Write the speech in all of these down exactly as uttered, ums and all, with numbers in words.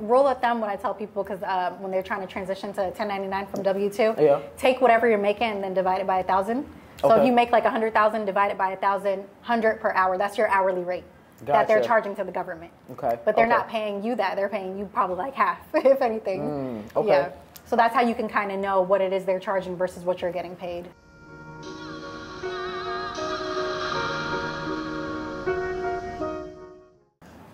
rule of thumb, what I tell people, because uh, when they're trying to transition to ten ninety-nine from W two, yeah. take whatever you're making and then divide it by one thousand. So okay. if you make like one hundred thousand, divide it by one thousand, one hundred per hour. That's your hourly rate gotcha. That they're charging to the government. Okay. But they're okay. not paying you that. They're paying you probably like half, if anything. Mm, okay. Yeah. So that's how you can kind of know what it is they're charging versus what you're getting paid.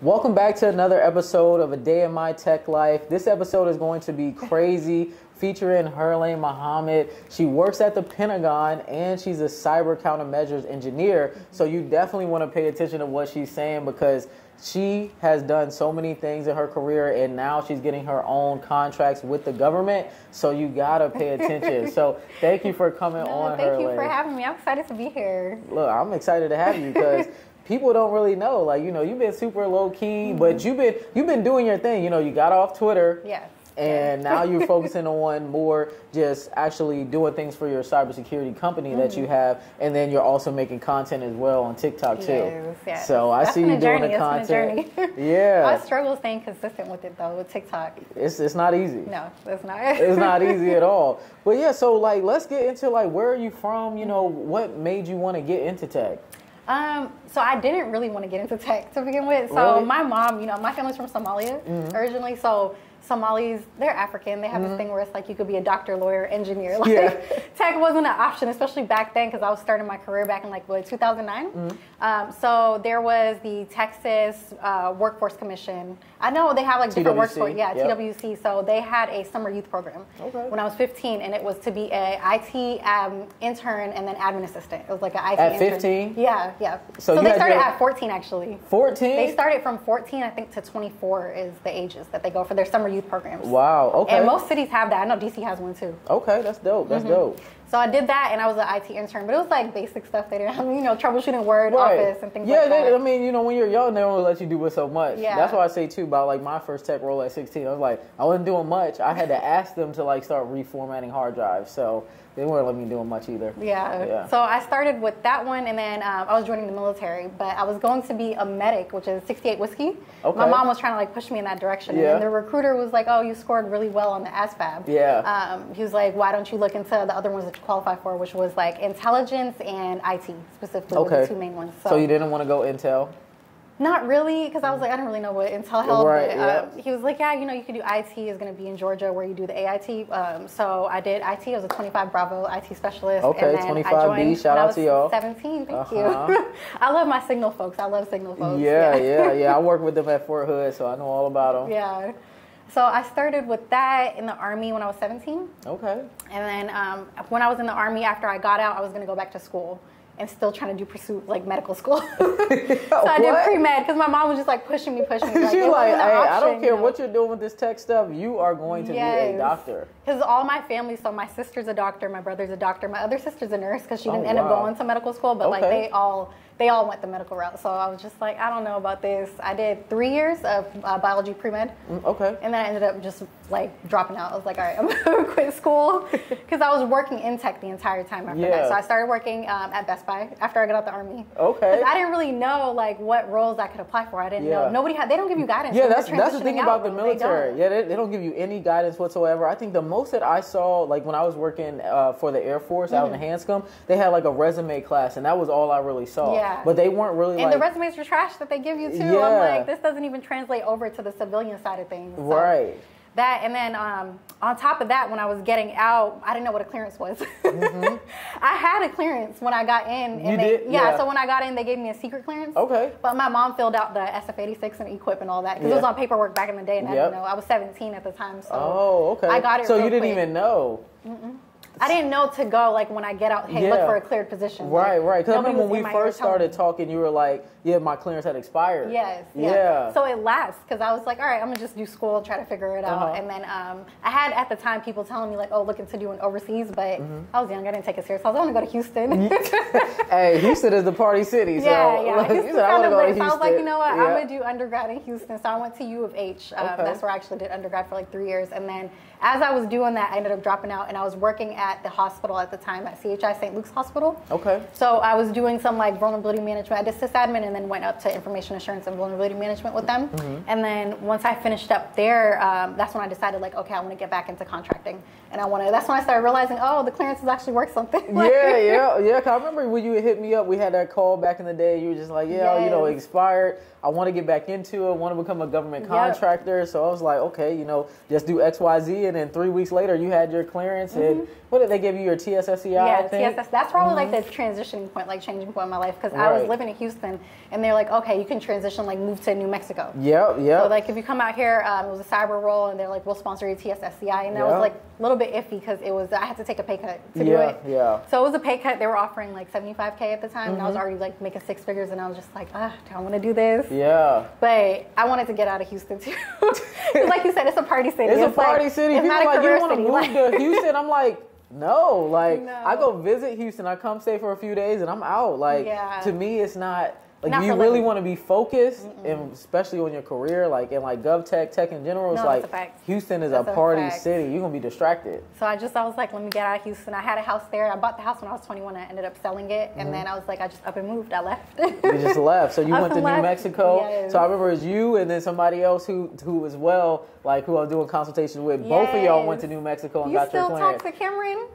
Welcome back to another episode of A Day in My Tech Life. This episode is going to be crazy, featuring Huralain Mohamed. She works at the Pentagon and she's a cyber countermeasures engineer. So you definitely want to pay attention to what she's saying, because she has done so many things in her career, and now she's getting her own contracts with the government. So you gotta pay attention. So thank you for coming no, on. Thank Huralain. you for having me. I'm excited to be here. Look, I'm excited to have you because people don't really know. Like, you know, you've been super low key, mm-hmm. but you've been you've been doing your thing. You know, you got off Twitter. Yeah. And now you're focusing on more just actually doing things for your cybersecurity company mm-hmm. that you have. And then you're also making content as well on TikTok, too. Yes, yes. So I That's see you doing the content. Yeah. I struggle staying consistent with it, though, with TikTok. It's it's not easy. No, it's not. It's not easy at all. But, yeah, so, like, let's get into, like, where are you from? You know, what made you want to get into tech? Um, so I didn't really want to get into tech to begin with. So really? My mom, you know, my family's from Somalia mm-hmm. originally. So Somalis, they're African. They have mm-hmm. this thing where it's like you could be a doctor, lawyer, engineer. Like yeah. tech wasn't an option, especially back then, because I was starting my career back in like what, two thousand nine. Mm-hmm. um, so there was the Texas uh, Workforce Commission. I know they have like different workforce. Yeah, yep. T W C. So they had a summer youth program okay. when I was fifteen, and it was to be a I T um, intern and then admin assistant. It was like an I T at intern. fifteen. Yeah, yeah. So, so they started your... at fourteen actually. fourteen. They started from fourteen, I think, to twenty-four is the ages that they go for their summer youth programs. Wow. Okay. And most cities have that. I know D C has one too. Okay, that's dope. That's mm-hmm. dope. So I did that, and I was an I T intern, but it was like basic stuff. They didn't, you know, troubleshooting Word, right. Office, and things yeah, like that. Yeah, I mean, you know, when you're young, they only let you do with so much. Yeah. That's why I say too about like my first tech role at sixteen. I was like, I wasn't doing much. I had to ask them to like start reformatting hard drives. So they weren't letting me do much either. Yeah. yeah. So I started with that one, and then um, I was joining the military, but I was going to be a medic, which is sixty-eight whiskey. Okay. My mom was trying to like push me in that direction. Yeah. And the recruiter was like, oh, you scored really well on the A S V A B. Yeah. Um, he was like, why don't you look into the other ones that you qualify for, which was like intelligence and I T specifically, okay. were the two main ones. So, so you didn't want to go intel? Not really, because I was like, I don't really know what Intel held. Right, but, um, yeah. He was like, yeah, you know, you could do I T. Is going to be in Georgia where you do the A I T. Um, so I did I T. I was a twenty-five Bravo I T specialist. Okay, and then twenty-five B, shout out to y'all. seventeen, thank uh-huh. you. I love my Signal folks. I love Signal folks. Yeah, yeah, yeah. yeah. I work with them at Fort Hood, so I know all about them. Yeah. So I started with that in the Army when I was seventeen. Okay. And then um, when I was in the Army, after I got out, I was going to go back to school. And still trying to do pursuit, like medical school. So I did pre-med because my mom was just like pushing me, pushing me. Like, she's like, hey, option, I don't care you know? What you're doing with this tech stuff. You are going to yes. be a doctor. Because all my family, so my sister's a doctor, my brother's a doctor, my other sister's a nurse because she didn't oh, end wow. up going to medical school. But okay. like they all, they all went the medical route. So I was just like, I don't know about this. I did three years of uh, biology pre-med. Okay. And then I ended up just like dropping out. I was like, all right, I'm going to quit school because I was working in tech the entire time after yeah. that. So I started working um, at Best Buy after I got out the Army. Okay. I didn't really know like what roles I could apply for. I didn't yeah. know. Nobody had, they don't give you guidance. Yeah, that's, that's the thing about the military. They yeah, they, they don't give you any guidance whatsoever. I think the most that I saw, like when I was working uh, for the Air Force mm-hmm. out in Hanscom, they had like a resume class, and that was all I really saw. Yeah. Yeah. But they weren't really, and like, the resumes were trash that they give you too. Yeah. I'm like, this doesn't even translate over to the civilian side of things. So right. That, and then um, on top of that, when I was getting out, I didn't know what a clearance was. Mm-hmm. I had a clearance when I got in. And you they, did? Yeah, yeah, so when I got in, they gave me a secret clearance. Okay. But my mom filled out the S F eighty-six and equip and all that because yeah. it was on paperwork back in the day, and yep. I didn't know. I was seventeen at the time, so oh, okay. I got it. So real you didn't quick. Even know. Mm-mm. I didn't know to go, like, when I get out, hey, yeah. look for a cleared position. Right, like, right. Because I remember when we first started talking, you were like, yeah, my clearance had expired. Yes. Yeah. yeah. So it lapsed because I was like, all right, I'm going to just do school, try to figure it uh-huh. out. And then um, I had, at the time, people telling me, like, oh, looking to do an overseas. But mm-hmm. I was young. I didn't take it serious. I was going to go to Houston. Hey, Houston is the party city. So yeah, yeah. Like, Houston kind of go to so I was like, you know what? Yeah. I'm going to do undergrad in Houston. So I went to U of H. Um, okay. That's where I actually did undergrad for, like, three years. And then as I was doing that, I ended up dropping out, and I was working at at the hospital at the time, at C H I Saint Luke's Hospital. Okay. So I was doing some like vulnerability management. I did sysadmin and then went up to information assurance and vulnerability management with them. Mm-hmm. And then once I finished up there, um, that's when I decided like, okay, I want to get back into contracting. And I want to, that's when I started realizing, oh, the clearances actually work something. Like, yeah, yeah, yeah. Cause I remember when you hit me up, we had that call back in the day. You were just like, yeah, yes. you know, expired. I want to get back into it. I want to become a government contractor. Yep. So I was like, okay, you know, just do X, Y, Z. And then three weeks later, you had your clearance. Mm-hmm. And what did they give you? Your T S S C I? Yeah, T S S. That's probably mm-hmm. like the transitioning point, like changing point in my life. Because right. I was living in Houston, and they're like, okay, you can transition, like move to New Mexico. Yeah, yeah. So like if you come out here, um, it was a cyber role, and they're like, we'll sponsor your T S S C I, and that yep. was like a little bit iffy because it was I had to take a pay cut to yeah, do it. Yeah. So it was a pay cut. They were offering like seventy-five K at the time, mm-hmm. and I was already like making six figures, and I was just like, ah, do I want to do this? Yeah. But I wanted to get out of Houston too. Like you said, it's a party city. It's, it's a party like, city. It's people not like, you want to move like, to Houston. I'm like, no. Like, no. I go visit Houston. I come stay for a few days, and I'm out. Like, yeah. to me, it's not. Like, not you really want to be focused, mm-mm. and especially on your career, like in like GovTech, tech in general. It's no, like a Houston is that's a party a city. You're gonna be distracted. So I just I was like, let me get out of Houston. I had a house there. I bought the house when I was twenty-one. I ended up selling it, and mm-hmm. then I was like, I just up and moved. I left. You just left. So you went to left. New Mexico. Yes. So I remember it was you and then somebody else who who as well, like who I'm doing consultations with. Yes. Both of y'all went to New Mexico and you got your clearance. You still talk to Cameron?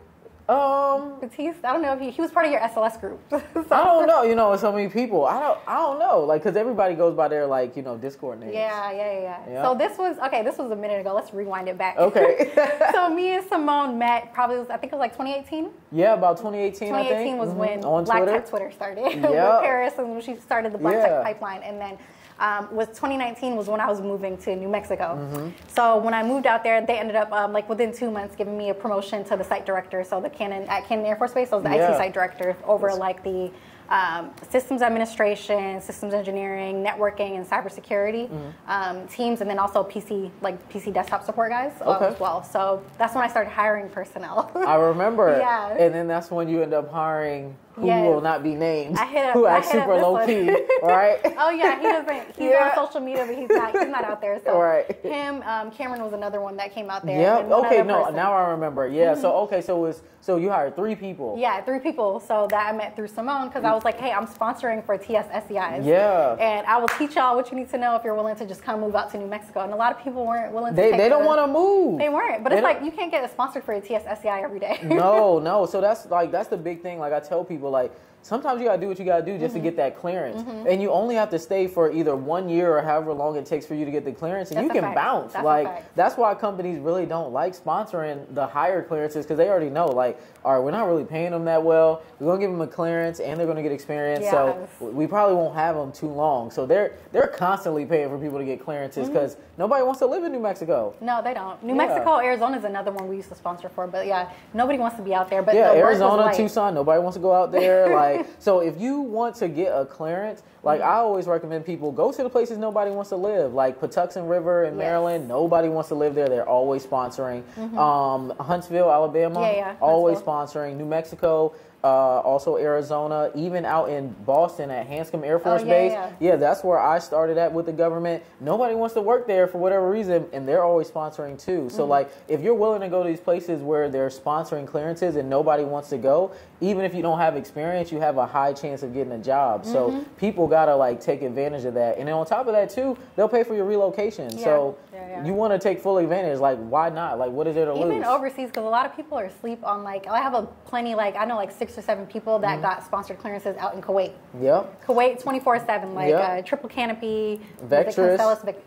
Um, Batiste, I don't know if he, he was part of your S L S group. So. I don't know, you know, so many people. I don't, I don't know, like, cause everybody goes by their like, you know, Discord names. Yeah, yeah, yeah. yeah. So this was okay. This was a minute ago. Let's rewind it back. Okay. So me and Simone met probably was, I think it was like twenty eighteen. Yeah, about twenty eighteen. twenty eighteen I think. was mm-hmm. when on Black Twitter. Tech Twitter started. Yeah. With Paris and when she started the Black yeah. Tech Pipeline, and then. Um, was twenty nineteen was when I was moving to New Mexico. Mm-hmm. So when I moved out there, they ended up um, like within two months giving me a promotion to the site director. So the Cannon at Cannon Air Force Base, I was the yeah. I T site director over That's like the um, systems administration, systems engineering, networking, and cybersecurity mm-hmm. um, teams, and then also P C like P C desktop support guys okay. um, as well. So that's when I started hiring personnel. I remember. Yeah. And then that's when you end up hiring. Who yes. will not be named? I hit up, who acts super low one. Key, right? Oh yeah, he doesn't. He's yeah. on social media, but he's not. He's not out there. So right. him, um, Cameron was another one that came out there. Yep. Okay. No. Person. Now I remember. Yeah. Mm-hmm. So okay. So it was so you hired three people. Yeah, three people. So that I met through Simone because I was like, hey, I'm sponsoring for T S S C Is. Yeah. And I will teach y'all what you need to know if you're willing to just come move out to New Mexico. And a lot of people weren't willing. They to they don't want to move. They weren't. But they it's don't. Like you can't get a sponsor for a T S S C I every day. No, no. So that's like that's the big thing. Like I tell people. Like sometimes you gotta do what you gotta do just mm-hmm. to get that clearance, mm-hmm. and you only have to stay for either one year or however long it takes for you to get the clearance, and that's you can fact. bounce. That's like that's why companies really don't like sponsoring the higher clearances because they already know, like, all right, we're not really paying them that well. We're gonna give them a clearance, and they're gonna get experience, yes. so we probably won't have them too long. So they're they're constantly paying for people to get clearances because mm-hmm. nobody wants to live in New Mexico. No, they don't. New yeah. Mexico, Arizona is another one we used to sponsor for, but yeah, nobody wants to be out there. But yeah, the Arizona, Tucson, nobody wants to go out there. Like, so if you want to get a clearance, like I always recommend people go to the places nobody wants to live, like Patuxent River in yes. Maryland. Nobody wants to live there. They're always sponsoring. Mm-hmm. Um, Huntsville, Alabama, yeah, yeah. always Huntsville. sponsoring. New Mexico. Uh, also Arizona, even out in Boston at Hanscom Air Force oh, yeah, Base. Yeah. yeah, that's where I started at with the government. Nobody wants to work there for whatever reason, and they're always sponsoring too. So mm-hmm. like, if you're willing to go to these places where they're sponsoring clearances and nobody wants to go, even if you don't have experience, you have a high chance of getting a job. Mm-hmm. So people gotta like take advantage of that. And then on top of that too, they'll pay for your relocation. Yeah. So yeah, yeah. you wanna take full advantage. Like, why not? Like, what is there to even lose? Even overseas, because a lot of people are asleep on like, I have a plenty like, I know like six or seven people that mm-hmm. got sponsored clearances out in Kuwait. Yep. Kuwait twenty-four seven, like yep. uh, Triple Canopy, Vectris,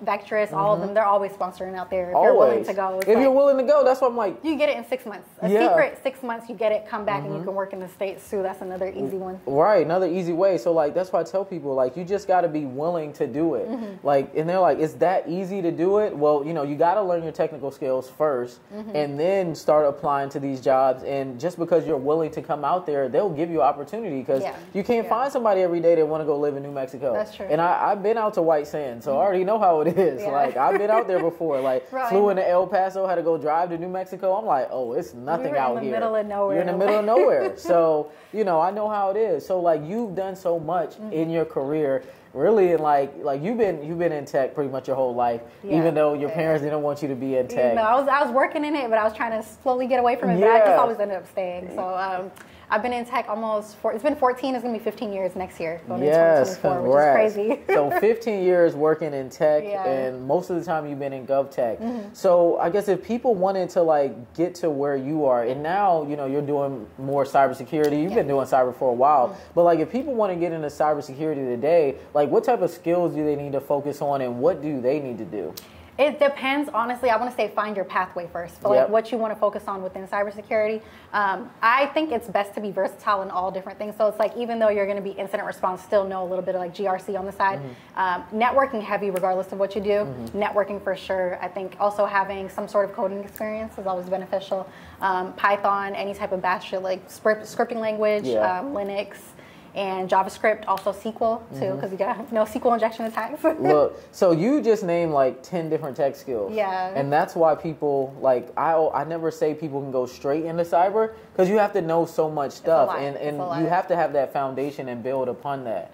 Vectris, mm-hmm. all of them, they're always sponsoring out there. If always. You're willing to go. If like, you're willing to go, that's what I'm like. You get it in six months. A yeah. secret six months, you get it, come back, mm-hmm. and you can work in the States too. That's another easy one. Right, another easy way. So like, that's why I tell people, like, you just gotta be willing to do it. Mm-hmm. Like, and they're like, it's that easy to do it? Well, you know, you gotta learn your technical skills first, mm-hmm. and then start applying to these jobs. And just because you're willing to come out there, they'll give you opportunity because yeah. you can't yeah. find somebody every day that want to go live in New Mexico. That's true. And I, I've been out to White Sands, so mm-hmm. I already know how it is. Yeah. Like, I've been out there before. Like, right. flew into El Paso, had to go drive to New Mexico. I'm like, oh, it's nothing we were out here. You're in the middle of nowhere. You're in the middle of nowhere. So, you know, I know how it is. So, like, you've done so much mm-hmm. in your career. really like like you've been you've been in tech pretty much your whole life, yeah. even though your parents didn't want you to be in tech. You know, I was I was working in it, but I was trying to slowly get away from it. Yeah. But I just always ended up staying. So um, I've been in tech almost four, it's been fourteen. It's gonna be fifteen years next year. Going yes, to congrats. Which is crazy. So fifteen years working in tech, yeah. and most of the time you've been in GovTech. Mm-hmm. So I guess if people wanted to like get to where you are, and now you know you're doing more cybersecurity. You've yeah. been doing cyber for a while, mm-hmm. but like if people want to get into cybersecurity today, like what type of skills do they need to focus on, and what do they need to do? It depends, honestly. I want to say find your pathway first for like yep. what you want to focus on within cybersecurity. Um, I think it's best to be versatile in all different things. So it's like even though you're going to be incident response, still know a little bit of like G R C on the side. Mm-hmm. um, networking heavy, regardless of what you do. Mm-hmm. Networking for sure. I think also having some sort of coding experience is always beneficial. Um, Python, any type of bash, like script, scripting language, yeah. um, Linux. And JavaScript, also S Q L too, because mm-hmm. you gotta know S Q L injection attacks. Look, so you just named like ten different tech skills. Yeah. And that's why people like I I never say people can go straight into cyber because you have to know so much stuff, and and you have to have that foundation and build upon that.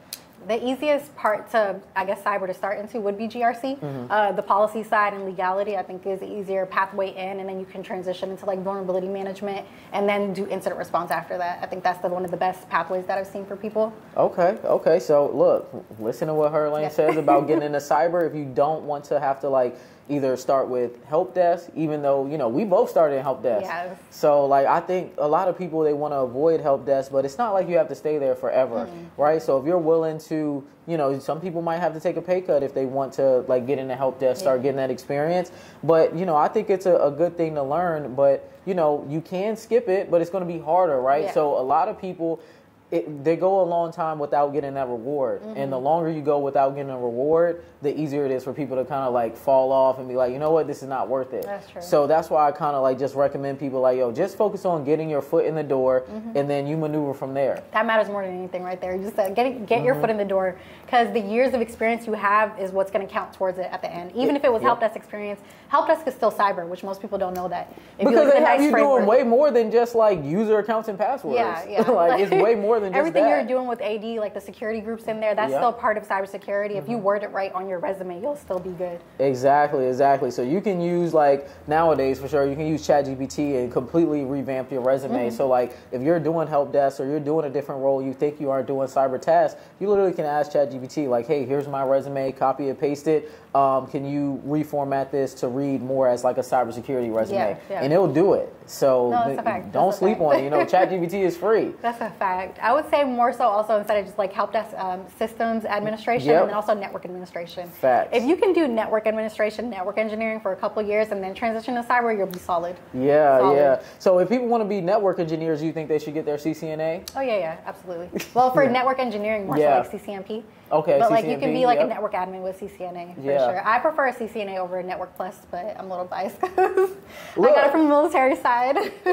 The easiest part to, I guess, cyber to start into would be G R C. Mm-hmm. uh, the policy side and legality, I think, is the easier pathway in, and then you can transition into like vulnerability management and then do incident response after that. I think that's the, one of the best pathways that I've seen for people. Okay, okay. So look, listen to what Huralain yeah. says about getting into cyber. If you don't want to have to like either start with help desk, even though, you know, we both started in help desk. Yes. So like, I think a lot of people, they want to avoid help desk, but it's not like you have to stay there forever. Mm-hmm. Right. So if you're willing to, you know, some people might have to take a pay cut if they want to like get into help desk, start yeah. getting that experience. But, you know, I think it's a, a good thing to learn, but you know, you can skip it, but it's going to be harder. Right. Yeah. So a lot of people, It, they go a long time without getting that reward. Mm-hmm. And the longer you go without getting a reward, the easier it is for people to kind of like fall off and be like, you know what, this is not worth it. That's true. So that's why I kind of like just recommend people like, yo, just focus on getting your foot in the door mm-hmm. and then you maneuver from there. That matters more than anything right there. Just uh, get, get mm-hmm. your foot in the door because the years of experience you have is what's going to count towards it at the end. Even it, if it was yep. help desk experience, help desk is still cyber, which most people don't know that. If because you they have you framework. doing way more than just like user accounts and passwords. Yeah, yeah. like it's way more Than just everything that. You're doing with A D, like the security groups in there, that's yep. still part of cybersecurity. Mm-hmm. If you word it right on your resume, you'll still be good. Exactly, exactly. So you can use like nowadays for sure, you can use ChatGPT and completely revamp your resume. Mm-hmm. So like if you're doing help desk or you're doing a different role, you think you aren't doing cyber tasks, you literally can ask ChatGPT like, hey, here's my resume, copy and paste it. Um, can you reformat this to read more as like a cybersecurity resume? Yeah, yeah. And it'll do it. So no, that's a fact. don't that's sleep a fact. on it. You know, ChatGPT is free. That's a fact. I would say more so also instead of just like help desk um, systems administration yep. and then also network administration. Facts. If you can do network administration, network engineering for a couple of years and then transition to cyber, you'll be solid. Yeah, solid. yeah. So if people want to be network engineers, you think they should get their C C N A? Oh yeah, yeah, absolutely. Well, for yeah. network engineering, more yeah. so like C C N P. Okay, but C C N P, like you can be like yep. a network admin with C C N A for yeah. sure. I prefer a C C N A over a Network plus, but I'm a little biased because I got it from the military side.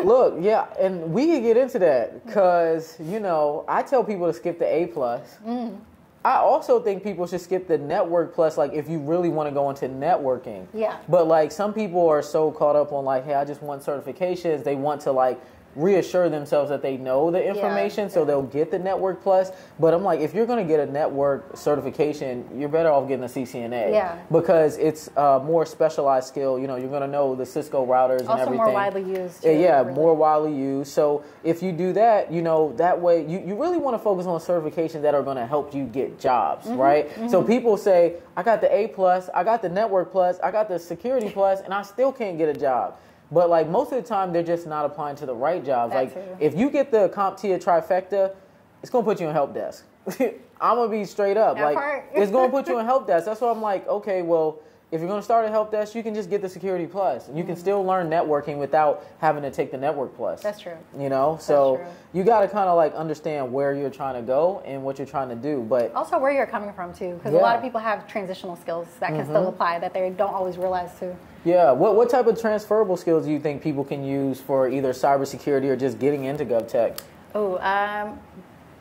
Look, yeah, and we can get into that because, you know, I tell people to skip the A plus. Mm. I also think people should skip the Network Plus, like if you really want to go into networking. Yeah. But like some people are so caught up on like, hey, I just want certifications. They want to like reassure themselves that they know the information, yeah, so yeah. they'll get the Network Plus. But I'm like, if you're going to get a network certification, you're better off getting a C C N A yeah. because it's a more specialized skill. You know, you're going to know the Cisco routers also and everything. Also more widely used. Too, yeah, really. more widely used. So if you do that, you know, that way you, you really want to focus on certifications that are going to help you get jobs, mm-hmm, right? Mm-hmm. So people say, I got the A Plus, I got the Network Plus, I got the Security Plus, and I still can't get a job. But like most of the time, they're just not applying to the right jobs. That like too. If you get the CompTIA trifecta, it's gonna put you on help desk. I'm gonna be straight up. That like part. It's gonna put you on help desk. That's why I'm like, okay, well, if you're gonna start a help desk, you can just get the Security Plus. You can mm. still learn networking without having to take the Network Plus. That's true. You know, so you gotta kind of like understand where you're trying to go and what you're trying to do, but also where you're coming from too, because yeah. a lot of people have transitional skills that can mm-hmm. still apply that they don't always realize too. Yeah, what what type of transferable skills do you think people can use for either cybersecurity or just getting into GovTech? Oh, um,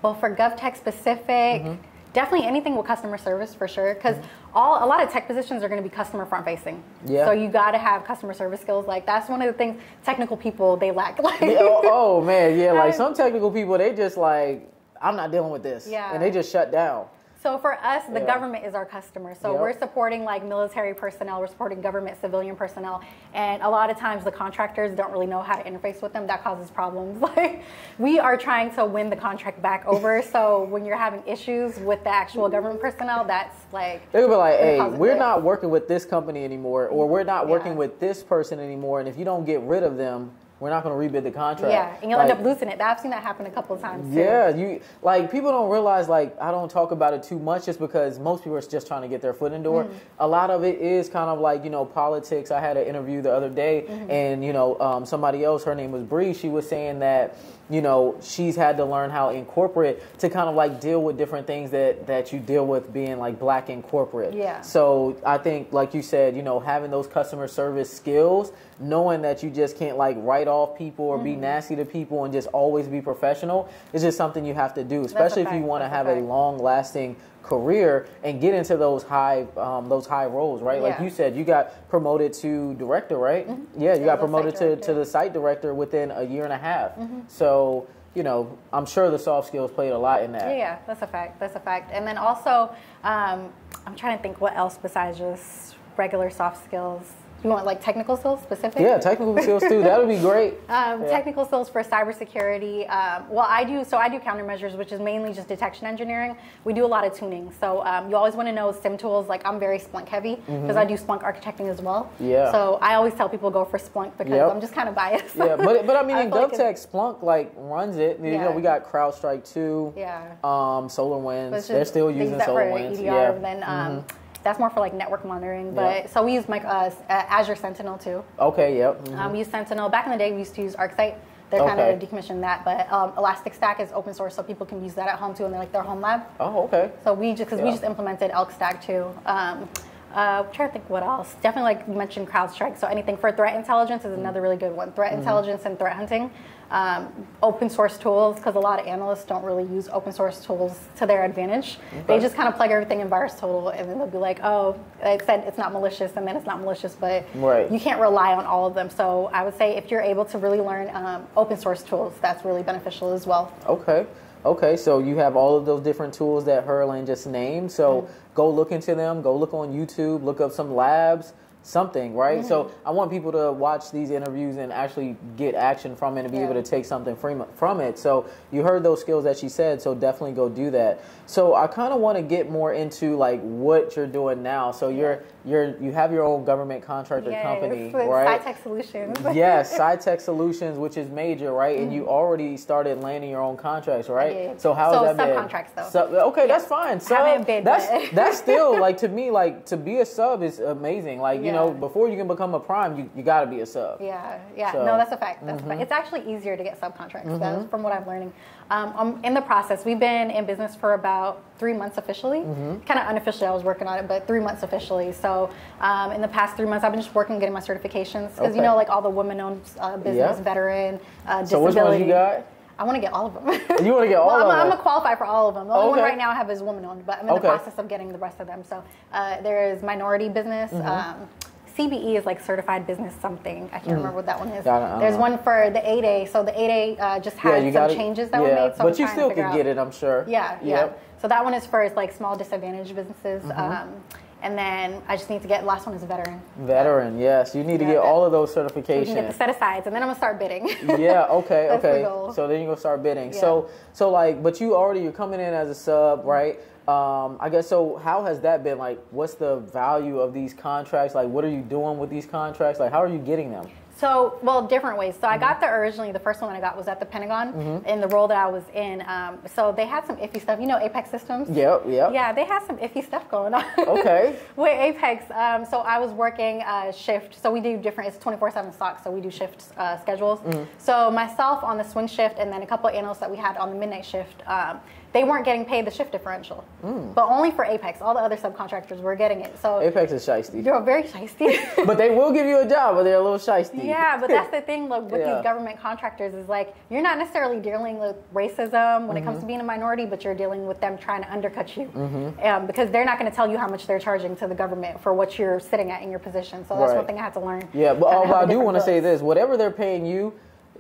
well, for GovTech specific, mm-hmm. definitely anything with customer service for sure, because mm-hmm. all a lot of tech positions are going to be customer front facing. Yeah. So you got to have customer service skills. Like that's one of the things technical people they lack. Like, yeah, oh, oh man, yeah, like some technical people they just like I'm not dealing with this, yeah, and they just shut down. So for us, the yeah. government is our customer. So yep. we're supporting like military personnel, we're supporting government, civilian personnel. And a lot of times the contractors don't really know how to interface with them. That causes problems. Like we are trying to win the contract back over. So when you're having issues with the actual government personnel, that's like... They'll be like, hey, we're it. not working with this company anymore, or we're not working yeah. with this person anymore. And if you don't get rid of them, we're not going to rebid the contract. Yeah, and you'll like, end up losing it. I've seen that happen a couple of times too. Yeah, you like people don't realize, like, I don't talk about it too much just because most people are just trying to get their foot in the door. Mm-hmm. A lot of it is kind of like, you know, politics. I had an interview the other day, mm-hmm. and, you know, um, somebody else, her name was Bree, she was saying that, you know, she's had to learn how in corporate to kind of like deal with different things that, that you deal with being like black in corporate. Yeah. So I think, like you said, you know, having those customer service skills, knowing that you just can't like write off people or mm-hmm. be nasty to people and just always be professional is just something you have to do, especially if you want to have a, a long-lasting career and get into those high um, those high roles, right? Yeah. Like you said, you got promoted to director, right? Mm-hmm. Yeah, you yeah, got promoted to, to the site director within a year and a half. Mm-hmm. So, you know, I'm sure the soft skills played a lot in that. Yeah, yeah, that's a fact. That's a fact. And then also, um, I'm trying to think what else besides just regular soft skills. You want like technical skills specific? Yeah, technical skills too. That would be great. Um, yeah. Technical skills for cybersecurity. Um, well, I do, so I do countermeasures, which is mainly just detection engineering. We do a lot of tuning. So um, you always want to know SIM tools. Like I'm very Splunk heavy because mm-hmm. I do Splunk architecting as well. Yeah. So I always tell people go for Splunk because yep. I'm just kind of biased. Yeah, but, but I mean, I in GovTech, like Splunk like runs it. You yeah. know, we got CrowdStrike too. Yeah. Um, SolarWinds. They're still using SolarWinds. Yeah. Then, um, mm-hmm. That's more for like network monitoring, but yeah. so we use like uh, Azure Sentinel too. Okay, yep. Mm-hmm. um, we use Sentinel. Back in the day, we used to use ArcSight. They're okay. kind of decommissioned that, but um, Elastic Stack is open source, so people can use that at home too, and they're like their home lab. Oh, okay. So we just because yeah. we just implemented Elk Stack too. Um, uh, I'm trying to think what else. Definitely like you mentioned CrowdStrike. So anything for threat intelligence is another really good one. Threat mm-hmm. intelligence and threat hunting. Um, open source tools, because a lot of analysts don't really use open source tools to their advantage. Okay. They just kind of plug everything in VirusTotal, and then they'll be like, oh, it said it's not malicious, and then it's not malicious, but right. you can't rely on all of them. So I would say if you're able to really learn um, open source tools, that's really beneficial as well. Okay. Okay, so you have all of those different tools that Huralain just named. So mm-hmm. go look into them. Go look on YouTube. Look up some labs. Something, right? Mm-hmm. So I want people to watch these interviews and actually get action from it and be yeah. able to take something from it. So you heard those skills that she said, so definitely go do that. So I kind of want to get more into like what you're doing now. So yeah. you're you're you have your own government contractor yes, company, right? SciTech Solutions. Yes, SciTech Solutions, which is major, right? Mm-hmm. And you already started landing your own contracts, right? So how so is that? Subcontracts, though. Sub, okay, yeah. that's fine. Sub, Haven't been that's but. that's still like to me like to be a sub is amazing. Like yeah. you. You know, before you can become a prime, you, you got to be a sub. Yeah, yeah. So, no, that's a fact. That's mm-hmm. a fact. It's actually easier to get subcontracts, mm-hmm. that's from what I'm learning. Um, I'm in the process. We've been in business for about three months officially. Mm-hmm. Kind of unofficially, I was working on it, but three months officially. So um, in the past three months, I've been just working on getting my certifications. Because, okay. you know, like all the women-owned uh, business, yeah. veteran, uh, disability. So which ones you got? I want to get all of them. You want to get all well, of I'm, them? I'm going to qualify for all of them. The only okay. one right now I have is woman-owned, but I'm in okay. the process of getting the rest of them. So uh, there is minority business. Mm-hmm. um, C B E is like certified business something. I can't mm. remember what that one is. Gotta, There's know. one for the eight A. So the eight A uh, just had yeah, some gotta, changes that yeah. were made. So but I'm you still could get it, I'm sure. Yeah, yeah. Yep. So that one is for like small disadvantaged businesses. Mm-hmm. um, And then I just need to get, last one is veteran. Veteran, yes. You need yeah, to get all of those certifications. You get the set-asides, and then I'm going to start bidding. Yeah, okay, okay. So then you're going to start bidding. Yeah. So, so like, but you already, you're coming in as a sub, right? Um, I guess, so how has that been? Like, what's the value of these contracts? Like, what are you doing with these contracts? Like, how are you getting them? So, well, different ways. So mm-hmm. I got there originally, the first one I got was at the Pentagon mm-hmm. in the role that I was in. Um, so they had some iffy stuff. You know Apex Systems? Yep, yep. Yeah, they had some iffy stuff going on. Okay. With Apex. Um, so I was working uh, shift. So we do different, it's twenty-four seven stocks, so we do shift uh, schedules. Mm-hmm. So myself on the swing shift and then a couple of analysts that we had on the midnight shift, um, they weren't getting paid the shift differential, mm. but only for Apex. All the other subcontractors were getting it. So Apex is shiesty. You're very shiesty. But they will give you a job, but they're a little shiesty. Yeah, but that's the thing look, with yeah. these government contractors is like, you're not necessarily dealing with racism when mm-hmm. it comes to being a minority, but you're dealing with them trying to undercut you mm-hmm. um, because they're not going to tell you how much they're charging to the government for what you're sitting at in your position. So that's right. one thing I had to learn. Yeah, but, uh, but I do want to say this. Whatever they're paying you,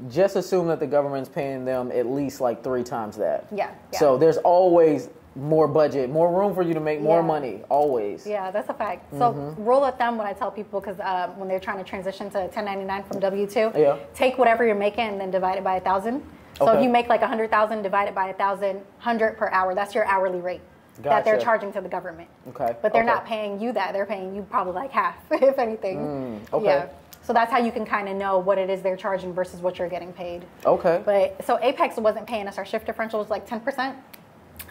just assume that the government's paying them at least like three times that. Yeah. yeah. So there's always more budget, more room for you to make more yeah. money, always. Yeah, that's a fact. So mm-hmm. rule of thumb, when I tell people, because uh, when they're trying to transition to ten ninety-nine from W two, yeah. take whatever you're making and then divide it by a thousand. So okay. if you make like one hundred thousand, divide it by a thousand, one hundred per hour. That's your hourly rate gotcha. That they're charging to the government. Okay. But they're okay. not paying you that. They're paying you probably like half, if anything. Mm, okay. Yeah. So that's how you can kind of know what it is they're charging versus what you're getting paid. Okay. But so Apex wasn't paying us our shift differentials like ten percent.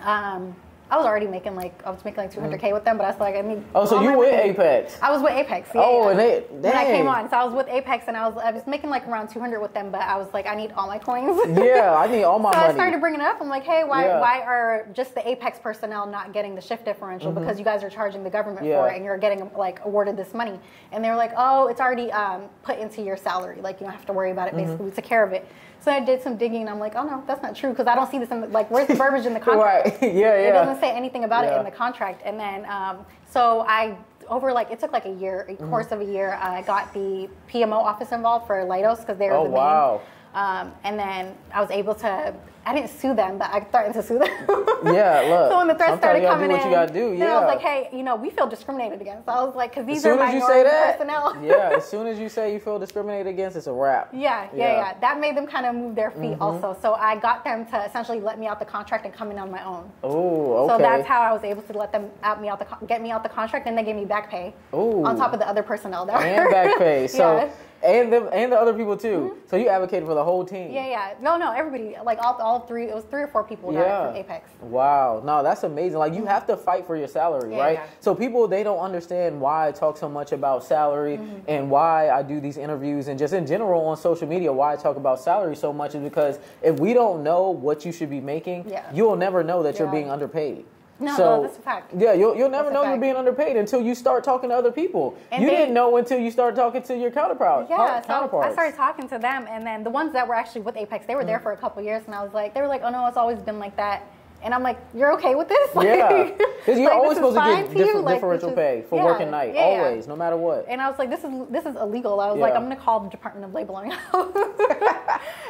Um, I was already making like I was making like two hundred K with them, but I was like, I need. Oh, so you with Apex? I was with Apex. Yeah, oh, and they dang. When I came on, so I was with Apex, and I was I was making like around two hundred with them, but I was like, I need all my coins. Yeah, I need all my. So money. I started bringing it up. I'm like, hey, why yeah. why are just the Apex personnel not getting the shift differential? Mm-hmm. Because you guys are charging the government yeah. for it, and you're getting like awarded this money. And they were like, oh, it's already um, put into your salary. Like you don't have to worry about it. Basically, mm-hmm. we took care of it. So I did some digging, and I'm like, oh no, that's not true, because I don't see this in the, like, where's the verbiage in the contract? Right. Yeah, yeah. It doesn't say anything about yeah. it in the contract. And then, um, so I, over like, it took like a year, a course mm-hmm. of a year, I got the P M O office involved for Leidos, because they were oh, the main. Wow. Um, and then I was able to, I didn't sue them, but I threatened to sue them. Yeah, look. So when the threats started coming in, you gotta do what you gotta do, yeah. then I was like, hey, you know, we feel discriminated against. So I was like, because these are minority personnel. Yeah, as soon as you say you feel discriminated against, it's a wrap. Yeah, yeah, yeah. yeah. That made them kind of move their feet mm-hmm. also. So I got them to essentially let me out the contract and come in on my own. Oh, okay. So that's how I was able to let them out me out the get me out the contract, and they gave me back pay Ooh. On top of the other personnel there. And back pay. So. Yeah. And the, and the other people, too. Mm-hmm. So you advocated for the whole team. Yeah, yeah. No, no, everybody. Like, all, all three. It was three or four people yeah. got it from Apex. Wow. No, that's amazing. Like, you have to fight for your salary, yeah, right? Yeah. So people, they don't understand why I talk so much about salary mm-hmm. and why I do these interviews. And just in general on social media, why I talk about salary so much is because if we don't know what you should be making, yeah. you'll never know that yeah. you're being underpaid. No, so, no, that's a fact. Yeah, you'll, you'll never that's know you're being underpaid until you start talking to other people. And you they, didn't know until you started talking to your counterpart. Yeah, so counterparts. I started talking to them, and then the ones that were actually with Apex, they were mm-hmm. there for a couple years, and I was like, they were like, oh no, it's always been like that. And I'm like, you're okay with this? Like, yeah. Because you're like, always supposed to get to different, like, differential is, pay for yeah, working night, yeah, always, yeah. no matter what. And I was like, this is this is illegal. I was yeah. like, I'm going to call the Department of Labor.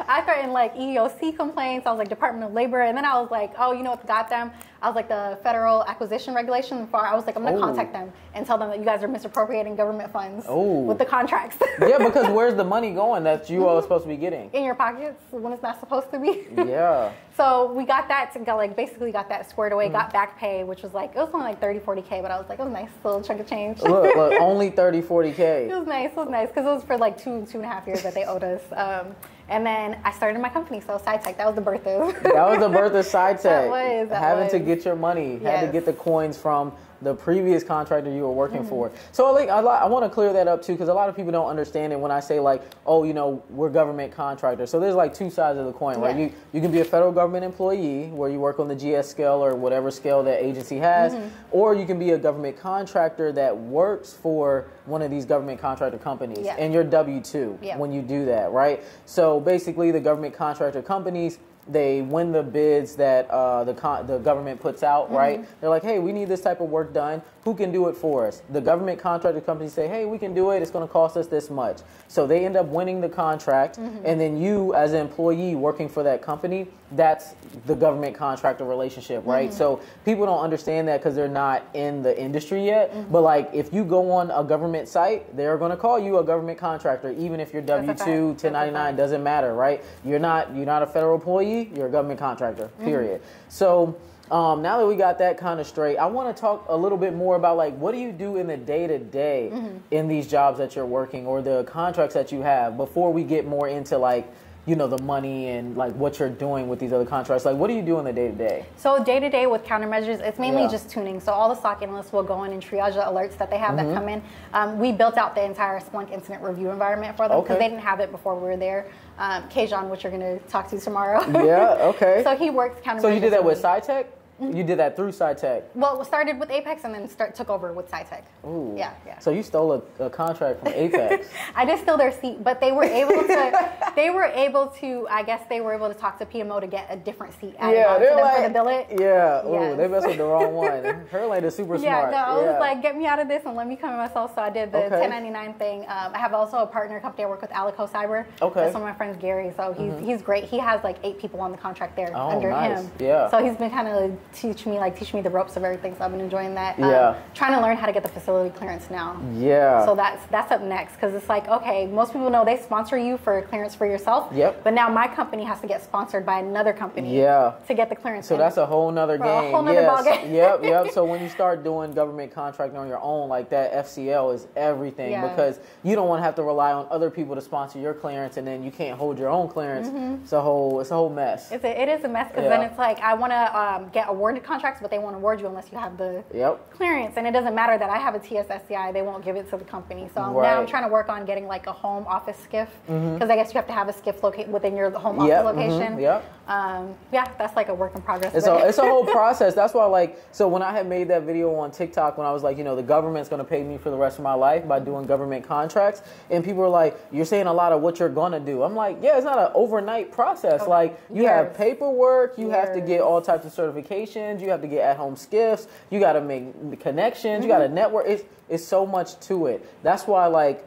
I threatened like E E O C complaints. I was like, Department of Labor. And then I was like, oh, you know what got them? I was like, the Federal Acquisition Regulation. I was like, I'm going to oh. contact them and tell them that you guys are misappropriating government funds oh. with the contracts. Yeah, because where's the money going that you all are supposed to be getting? In your pockets when it's not supposed to be. Yeah. So we got that to go, like, basically got that squared away, mm-hmm. got back pay, which was like, it was only like thirty, forty K, but I was like, it was a nice little chunk of change. Look, look, only thirty, forty K. It was nice, it was nice, because it was for like two, two and a half years that they owed us. Um, and then I started my company, so SciTech, that was the birth of. That was the birth of SciTech. That was, that Having was. To get your money, yes. had to get the coins from the previous contractor you were working mm-hmm. for. So like, I, I want to clear that up too, because a lot of people don't understand it when I say like, oh, you know, we're government contractors. So there's like two sides of the coin, right? Yeah. You you can be a federal government employee where you work on the G S scale or whatever scale that agency has, mm-hmm. or you can be a government contractor that works for one of these government contractor companies, yeah. and you're W two yeah. when you do that, right? So basically the government contractor companies, they win the bids that uh, the con the government puts out, right? Mm-hmm. They're like, hey, we need this type of work done. Who can do it for us? The government contractor companies say, hey, we can do it. It's going to cost us this much. So they end up winning the contract. Mm-hmm. And then you, as an employee working for that company, that's the government contractor relationship, right? Mm-hmm. So people don't understand that because they're not in the industry yet. Mm-hmm. But like, if you go on a government site, they're going to call you a government contractor, even if you're W two, ten ninety-nine, doesn't matter, right? You're not, you're not a federal employee. You're a government contractor, period. Mm-hmm. So um, now that we got that kind of straight, I want to talk a little bit more about like, what do you do in the day-to-day mm-hmm. in these jobs that you're working or the contracts that you have before we get more into like, you know, the money and like what you're doing with these other contracts. Like, what do you do in the day-to-day? So day-to-day with countermeasures, it's mainly yeah. just tuning. So all the S O C analysts will go in and triage the alerts that they have mm-hmm. that come in. Um, we built out the entire Splunk incident review environment for them because okay. they didn't have it before we were there. Um, Kajon, which you're going to talk to tomorrow. Yeah, okay. So he works countermeasures. So you did that with SciTech? Mm-hmm. You did that through SciTech? Well, we started with Apex and then start, took over with SciTech. Ooh. Yeah, yeah. So you stole a, a contract from Apex. I did steal their seat, but they were able to, they were able to, I guess they were able to talk to P M O to get a different seat added yeah, on to them like, for the billet. Yeah, yes. Ooh, they messed with the wrong one. Huralain is super yeah, smart. No, I was yeah. like, get me out of this and let me come myself. So I did the okay. ten ninety-nine thing. Um, I have also a partner company I work with, Alico Cyber. Okay. That's one of my friends, Gary. So he's, mm-hmm. he's great. He has like eight people on the contract there oh, under nice. Him. Yeah. So he's been kind of teach me, like teach me the ropes of everything. So I've been enjoying that. Yeah. Um, trying to learn how to get the facility clearance now. Yeah. So that's that's up next, because it's like, okay, most people know they sponsor you for clearance for yourself. Yep. But now my company has to get sponsored by another company. Yeah. To get the clearance. So in. That's a whole nother Bro, game. A whole nother yes. ball game. Yep. Yep. So when you start doing government contracting on your own, like that F C L is everything, yeah. because you don't want to have to rely on other people to sponsor your clearance, and then you can't hold your own clearance. Mm-hmm. It's a whole it's a whole mess. It's a, it is a mess, because yeah. then it's like, I want to um, get awarded contracts, but they won't award you unless you have the yep. clearance. And it doesn't matter that I have a T S S C I, they won't give it to the company. So right. now I'm trying to work on getting like a home office SCIF, because mm-hmm. I guess you have to have a SCIF located within your home office yep. location. Mm-hmm. Yep. Um, yeah, that's like a work in progress. It's, a, it's a whole process. That's why, like, so when I had made that video on TikTok, when I was like, you know, the government's going to pay me for the rest of my life by doing government contracts, and people were like, you're saying a lot of what you're going to do. I'm like, yeah, it's not an overnight process. Okay. Like, you Years. have paperwork, you Years. have to get all types of certifications, you have to get at-home SCIFs, you got to make connections, mm-hmm. you got to network. It's, it's so much to it. That's why, like,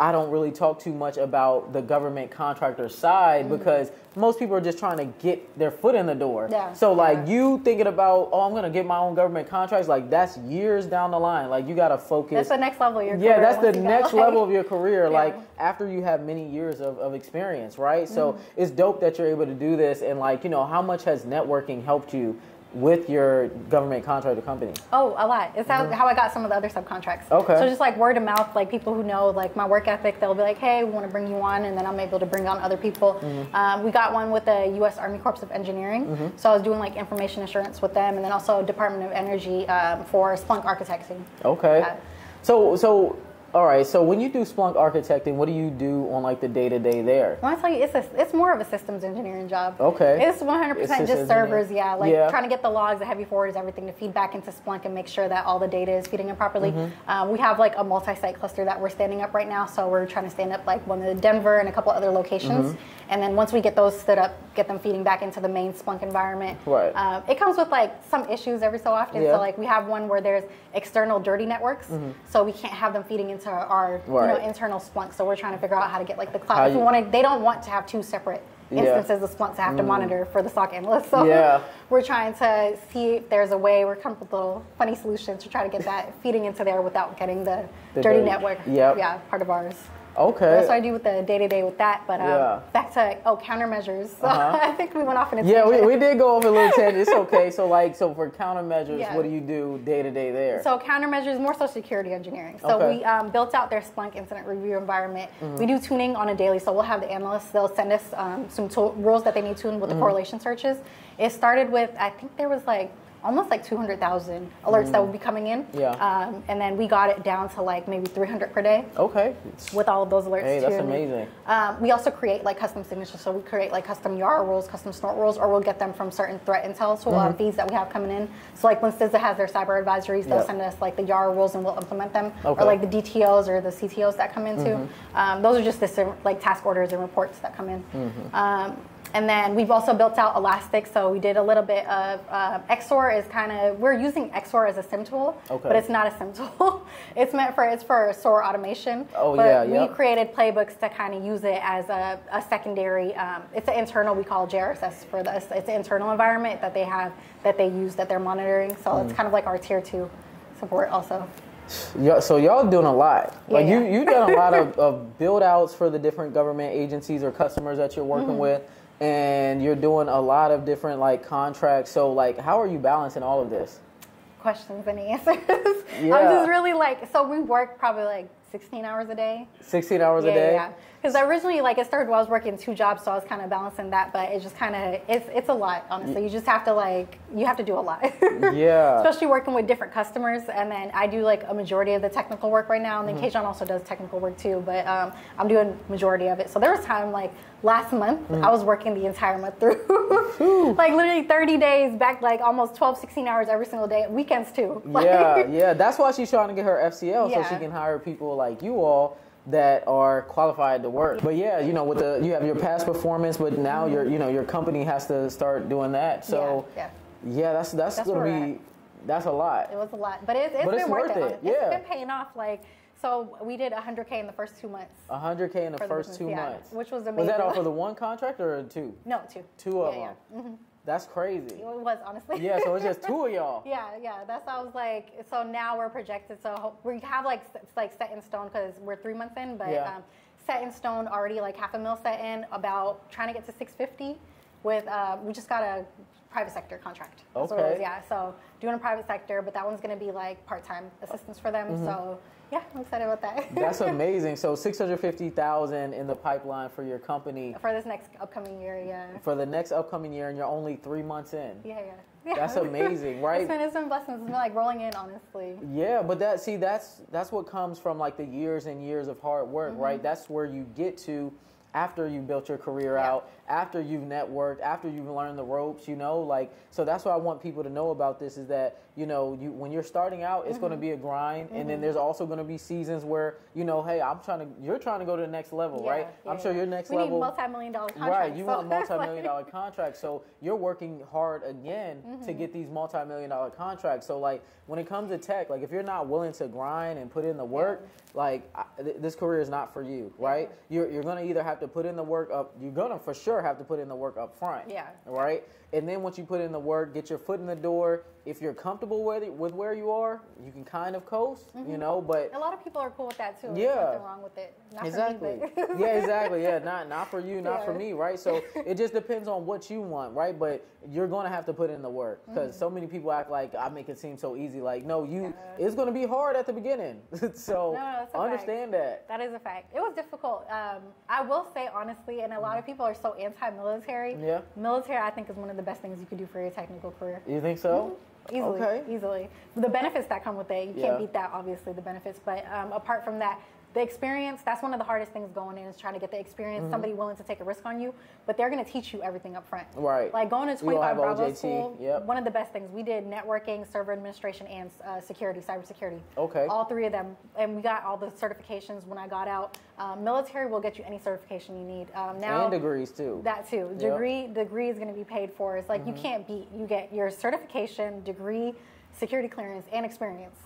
I don't really talk too much about the government contractor side, mm-hmm. because most people are just trying to get their foot in the door. Yeah, so like yeah. you thinking about, oh, I'm going to get my own government contracts, like that's years down the line. Like you got to focus. That's the next level of your career. Yeah, that's the next go, like, level of your career, yeah. like after you have many years of, of experience, right? Mm-hmm. So it's dope that you're able to do this, and like, you know, how much has networking helped you with your government contractor company? Oh, a lot. It's how, mm-hmm. how I got some of the other subcontracts. Okay. So just like word of mouth, like people who know like my work ethic, they'll be like, hey, we want to bring you on, and then I'm able to bring on other people. Mm-hmm. Um, we got one with the U S Army Corps of Engineering. Mm-hmm. So I was doing like information assurance with them, and then also Department of Energy um, for Splunk architecting. Okay. Uh, so, so. All right, so when you do Splunk architecting, what do you do on like the day-to-day there? Well, I tell you, it's a, it's more of a systems engineering job. Okay. It's one hundred percent it's just servers, yeah, like yeah. trying to get the logs, the heavy forwarders, everything to feed back into Splunk and make sure that all the data is feeding in properly. Mm-hmm. um, we have like a multi-site cluster that we're standing up right now, so we're trying to stand up like one in Denver and a couple other locations. Mm-hmm. And then once we get those stood up, get them feeding back into the main Splunk environment. Right. Um, it comes with like some issues every so often. Yeah. So like we have one where there's external dirty networks, mm-hmm. so we can't have them feeding in to our right. you know, internal Splunk, so we're trying to figure out how to get like the cloud. If you want to, they don't want to have two separate instances yeah. of Splunk to have to mm. monitor for the S O C analyst. So yeah. we're trying to see if there's a way. We're coming up with little funny solutions to try to get that feeding into there without getting the, the dirty, dirty network. Yep. Yeah, part of ours. Okay. That's what I do with the day-to-day with that. But um, yeah. back to, oh, countermeasures. So uh-huh. I think we went off in a tangent. Yeah, we, we did go off a little tangent. It's okay. So, like, so for countermeasures, yeah. what do you do day-to-day there? So countermeasures, more so security engineering. So okay. we um, built out their Splunk incident review environment. Mm-hmm. We do tuning on a daily. So we'll have the analysts. They'll send us um, some to- rules that they need tuned with the mm-hmm. correlation searches. It started with, I think there was, like, almost like two hundred thousand alerts mm. that would be coming in. Yeah. Um, and then we got it down to like maybe three hundred per day. Okay. With all of those alerts. Hey, that's too. amazing. Um, we also create like custom signatures. So we create like custom YARA rules, custom snort rules, or we'll get them from certain threat intel tool, mm-hmm. um, feeds that we have coming in. So like when S Z S A has their cyber advisories, they'll yep. send us like the YARA rules and we'll implement them. Okay. Or like the D T Os or the C T Os that come in too. Mm-hmm. um, those are just the like task orders and reports that come in. Mm-hmm. Um, And then we've also built out Elastic, so we did a little bit of uh, X O R is kind of, we're using X O R as a SIM tool, okay. but it's not a SIM tool. It's meant for, it's for S O R automation. Oh, but yeah, yeah. we created playbooks to kind of use it as a, a secondary, um, it's an internal, we call J R S for this. It's an internal environment that they have, that they use, that they're monitoring. So mm. it's kind of like our tier two support also. So y'all doing a lot. Like yeah, yeah. you, you done a lot of, of build outs for the different government agencies or customers that you're working mm-hmm. with. And you're doing a lot of different like contracts. So like, how are you balancing all of this? Questions and answers. Yeah. I'm just really like, so we work probably like sixteen hours a day. sixteen hours yeah, a day? Yeah, because originally like it started while I was working two jobs, so I was kind of balancing that, but it just kind of, it's it's a lot, honestly. You just have to like, you have to do a lot. Yeah. Especially working with different customers, and then I do like a majority of the technical work right now, and then mm-hmm. Kajon also does technical work too, but um, I'm doing majority of it. So there was time like last month, mm-hmm. I was working the entire month through. Like literally thirty days back, like almost twelve, sixteen hours every single day, weekends too. Like, yeah, yeah, that's why she's trying to get her F C L yeah. so she can hire people like you all that are qualified to work. But yeah, you know, with the you have your past performance, but now your you know your company has to start doing that. So yeah, yeah. yeah that's that's, that's gonna be that's a lot. It was a lot, but it's, it's but been it's worth it. it. Yeah. It's been paying off. Like so, we did one hundred K in the first two months. one hundred K in the first the business, two yeah, months, which was amazing. Was that all for the one contract or two? No, two. Two of yeah, them. Yeah. Mm-hmm. That's crazy. It was, honestly. Yeah, so it's just two of y'all. Yeah, yeah. That's how I was like, so now we're projected. So we have like, it's like set in stone because we're three months in, but yeah. um, set in stone already, like half a mil set in, about trying to get to six fifty with, uh, we just got a private sector contract. That's okay. What it was, yeah, so doing a private sector, but that one's going to be like part-time assistance for them. Mm-hmm. So yeah, I'm excited about that. That's amazing. So six hundred fifty thousand dollars in the pipeline for your company. For this next upcoming year, yeah. For the next upcoming year, and you're only three months in. Yeah, yeah. yeah. That's amazing, right? It's been, it's been blessings. It's been like rolling in, honestly. Yeah, but that, see, that's, that's what comes from like the years and years of hard work, mm-hmm. right? That's where you get to after you built your career yeah. out, after you've networked, after you've learned the ropes, you know, like, so that's what I want people to know about this is that, you know, you when you're starting out, it's mm-hmm. going to be a grind. Mm-hmm. And then there's also going to be seasons where, you know, hey, I'm trying to, you're trying to go to the next level, yeah, right? Yeah, I'm sure yeah. your next we level. We need multi-million dollar contracts. Right, you so. want multi-million dollar contracts. So you're working hard again mm-hmm. to get these multi-million dollar contracts. So like when it comes to tech, like if you're not willing to grind and put in the work, yeah. like I, th this career is not for you, right? Yeah. You're, you're going to either have to put in the work up, you're gonna for sure have to put in the work up front, yeah, right? And then once you put in the work, get your foot in the door. If you're comfortable with it, with where you are, you can kind of coast, mm-hmm. you know. But a lot of people are cool with that too. Yeah, there's nothing wrong with it. Not exactly. For me, yeah, exactly. Yeah, not not for you, not yeah. for me, right? So it just depends on what you want, right? But you're gonna have to put in the work because mm-hmm. so many people act like I make it seem so easy. Like no, you yeah. it's gonna be hard at the beginning. So no, that's a understand fact. that. That is a fact. It was difficult. Um, I will say honestly, and a lot of people are so anti-military. Yeah, military I think is one of the best things you could do for your technical career. You think so? Mm-hmm. Easily, okay. easily. The benefits that come with it, you can't yeah. beat that, obviously, the benefits. But um, apart from that, the experience, that's one of the hardest things going in is trying to get the experience, mm-hmm. somebody willing to take a risk on you, but they're going to teach you everything up front. Right. Like going to twenty-five Bravo school, yep. one of the best things. We did networking, server administration, and uh, security, cybersecurity. Okay. All three of them. And we got all the certifications when I got out. Um, military will get you any certification you need. Um, now, and degrees too. That too. Degree, yep. degree is going to be paid for. It's like mm-hmm. you can't beat. You get your certification, degree, security clearance, and experience.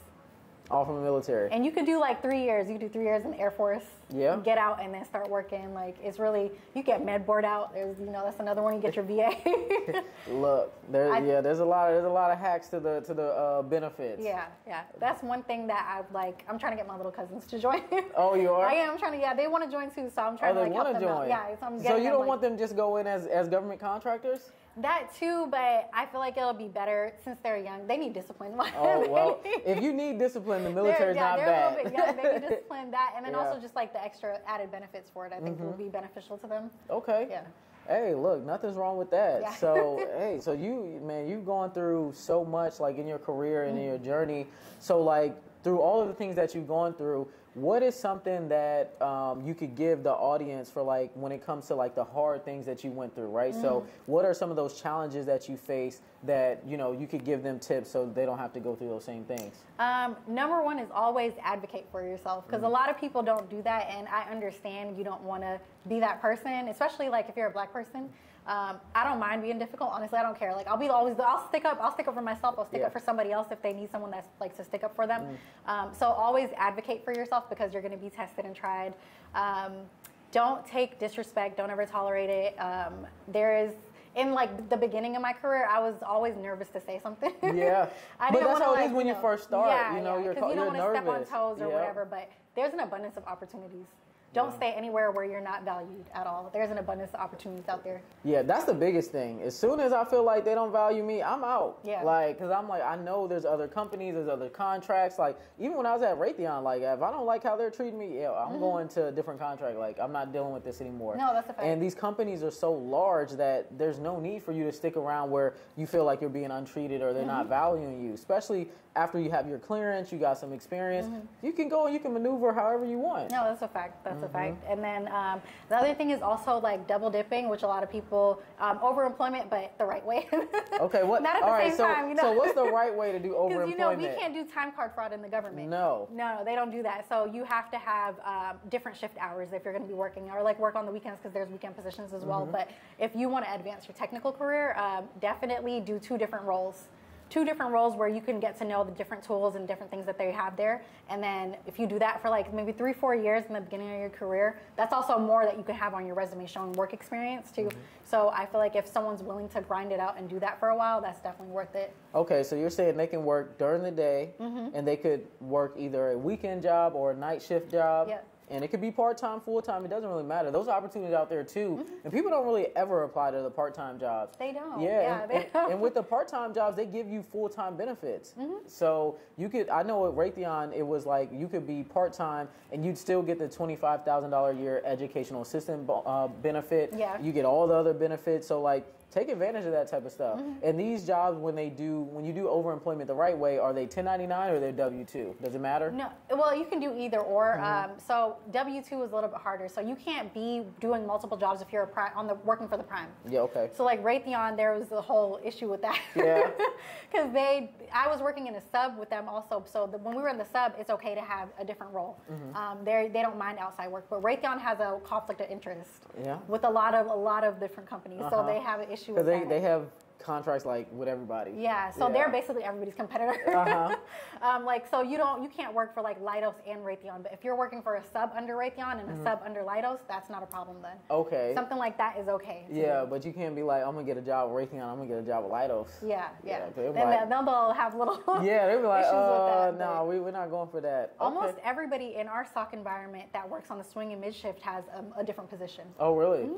All from the military. And you could do like three years. You could do three years in the Air Force. Yeah. Get out and then start working. Like it's really, you get med board out. There's, you know, that's another one. You get your V A. Look, there, I, yeah, there's a lot of, there's a lot of hacks to the, to the uh, benefits. Yeah, yeah. That's one thing that I like, I'm trying to get my little cousins to join. Oh, you are? I am trying to, yeah, they want to join too. So I'm trying oh, to like help them join. out. Yeah, so I'm getting So you don't them, like, want them just go in as, as government contractors? That too, but I feel like it'll be better since they're young. They need discipline. Oh, well, if you need discipline, the military's yeah, not bad. Yeah, they're a little bit young. They need discipline, that, and then yeah. also just like the extra added benefits for it. I think mm-hmm. will be beneficial to them. Okay. Yeah. Hey, look, nothing's wrong with that. Yeah. So, hey, so you, man, you've gone through so much like in your career and mm-hmm. in your journey. So like through all of the things that you've gone through, what is something that um, you could give the audience for like when it comes to like the hard things that you went through, right? Mm. So what are some of those challenges that you face that, you know, you could give them tips so they don't have to go through those same things? Um, number one is always advocate for yourself because mm. a lot of people don't do that. And I understand you don't want to be that person, especially like if you're a black person. Um, I don't mind being difficult. Honestly, I don't care. Like I'll be always, I'll stick up, I'll stick up for myself. I'll stick yeah. up for somebody else if they need someone that's like to stick up for them. Mm. Um, so always advocate for yourself because you're going to be tested and tried. Um, don't take disrespect. Don't ever tolerate it. Um, there is, in like the beginning of my career, I was always nervous to say something. Yeah, I but that's how it like, is when you, know, you first start. Yeah, you know, yeah, you're, you're you don't want to step on toes or yeah. whatever. But there's an abundance of opportunities. Don't yeah. stay anywhere where you're not valued at all. There's an abundance of opportunities out there. Yeah, that's the biggest thing. As soon as I feel like they don't value me, I'm out. Yeah. Like, because I'm like, I know there's other companies, there's other contracts. Like, even when I was at Raytheon, like, if I don't like how they're treating me, yeah, I'm mm-hmm. going to a different contract. Like, I'm not dealing with this anymore. No, that's a fact. And these companies are so large that there's no need for you to stick around where you feel like you're being untreated or they're mm-hmm. not valuing you. Especially after you have your clearance, you got some experience. Mm-hmm. You can go and you can maneuver however you want. No, that's a fact. That's Mm-hmm. fact. And then um, the other thing is also like double dipping, which a lot of people um, overemployment, but the right way. Okay, what? Not at the all same right, so, time. You know? So what's the right way to do overemployment? Because you know we can't do time card fraud in the government. No, no, they don't do that. So you have to have um, different shift hours if you're going to be working, or like work on the weekends because there's weekend positions as well. Mm-hmm. But if you want to advance your technical career, um, definitely do two different roles. two different roles where you can get to know the different tools and different things that they have there. And then if you do that for like maybe three, four years in the beginning of your career, that's also more that you can have on your resume showing work experience too. Mm-hmm. So I feel like if someone's willing to grind it out and do that for a while, that's definitely worth it. Okay, so you're saying they can work during the day, mm-hmm. and they could work either a weekend job or a night shift job. Yep. And it could be part-time, full-time. It doesn't really matter. Those are opportunities out there, too. Mm-hmm. And people don't really ever apply to the part-time jobs. They don't. Yeah. yeah and, they and, don't. And with the part-time jobs, they give you full-time benefits. Mm-hmm. So you could, I know at Raytheon, it was like you could be part-time and you'd still get the twenty-five thousand dollars a year educational assistant uh, benefit. Yeah. You get all the other benefits. So, like, take advantage of that type of stuff. Mm-hmm. And these jobs, when they do, when you do overemployment the right way, are they ten ninety-nine or they W two? Does it matter? No. Well, you can do either or. Mm-hmm. um, so W two is a little bit harder. So you can't be doing multiple jobs if you're a prime, on the working for the prime. Yeah. Okay. So like Raytheon, there was the whole issue with that. Yeah. Because they, I was working in a sub with them also. So the, when we were in the sub, it's okay to have a different role. Mm-hmm. um, they they don't mind outside work, but Raytheon has a conflict of interest. Yeah. With a lot of a lot of different companies, uh-huh. so they have an issue. Because they, they have contracts like with everybody. Yeah, so yeah. they're basically everybody's competitor. Uh-huh. um, like so, you don't you can't work for like Leidos and Raytheon, but if you're working for a sub under Raytheon and mm-hmm. a sub under Leidos, that's not a problem then. Okay. Something like that is okay. Yeah, me. But you can't be like, I'm gonna get a job with Raytheon, I'm gonna get a job with Leidos. Yeah, yeah. yeah and like, then they'll have little. Yeah, they'll be like, uh, no, nah, we we're not going for that. Almost okay. everybody in our S O C environment that works on the swing and mid shift has a, a different position. Oh, really? Mm-hmm.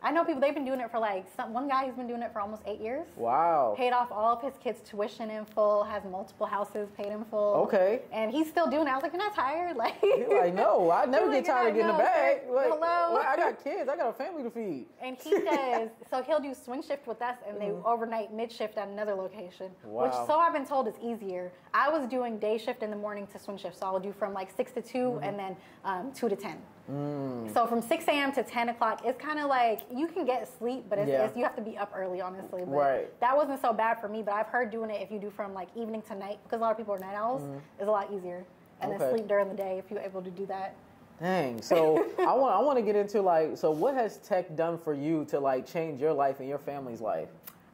I know people, they've been doing it for like, some, one guy who's been doing it for almost eight years. Wow. Paid off all of his kids' tuition in full, has multiple houses paid in full. Okay. And he's still doing it. I was like, you're not tired? Like, you're like no, I never get like, tired of getting no, the bag. Like, hello? Like, I got kids. I got a family to feed. And he does, so he'll do swing shift with us and they mm-hmm. overnight mid-shift at another location. Wow. Which, so I've been told, is easier. I was doing day shift in the morning to swing shift. So I'll do from like six to two mm-hmm. and then um, two to ten. Mm. So from six a m to ten o'clock, it's kind of like, you can get sleep, but it's, yeah. it's, you have to be up early, honestly. But right. that wasn't so bad for me, but I've heard doing it if you do from like evening to night, because a lot of people are night owls, mm-hmm. is a lot easier. And okay. then sleep during the day if you're able to do that. Dang. So I want I want to get into like, so what has tech done for you to like change your life and your family's life?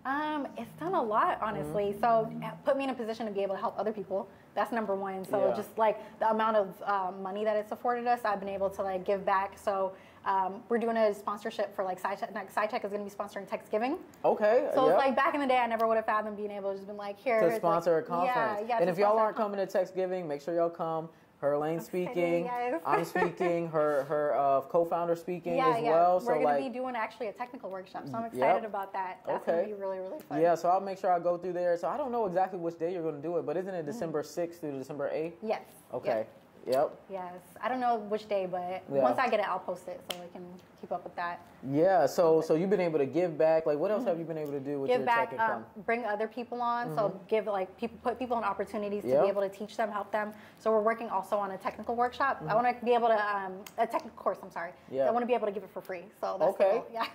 Um, it's done a lot, honestly. Mm-hmm. So put me in a position to be able to help other people. That's number one. So yeah. just like the amount of um, money that it's afforded us, I've been able to like give back. So um, we're doing a sponsorship for like SciTech. SciTech is going to be sponsoring Thanksgiving. Okay. So yep. it's like back in the day, I never would have fathomed being able to just been like here to sponsor like, a conference. Yeah, and if y'all aren't coming to Thanksgiving, make sure y'all come. Huralain speaking, yes. I'm speaking, her her uh, co-founder speaking yeah, as yeah. well. We're so going like, to be doing actually a technical workshop, so I'm excited yep. about that. That's okay. going to be really, really fun. Yeah, so I'll make sure I go through there. So I don't know exactly which day you're going to do it, but isn't it December sixth through December eighth? Yes. Okay. Yep. yep. Yes. I don't know which day, but yeah. once I get it, I'll post it so we can keep up with that. Yeah, so so you've been able to give back. Like, what else mm-hmm. have you been able to do with give your back, tech income? Um, bring other people on. Mm-hmm. So give like people put people on opportunities to yep. be able to teach them, help them. So we're working also on a technical workshop. Mm-hmm. I want to be able to um, a technical course. I'm sorry. Yeah. I want to be able to give it for free. So that's okay. Cool. Yeah.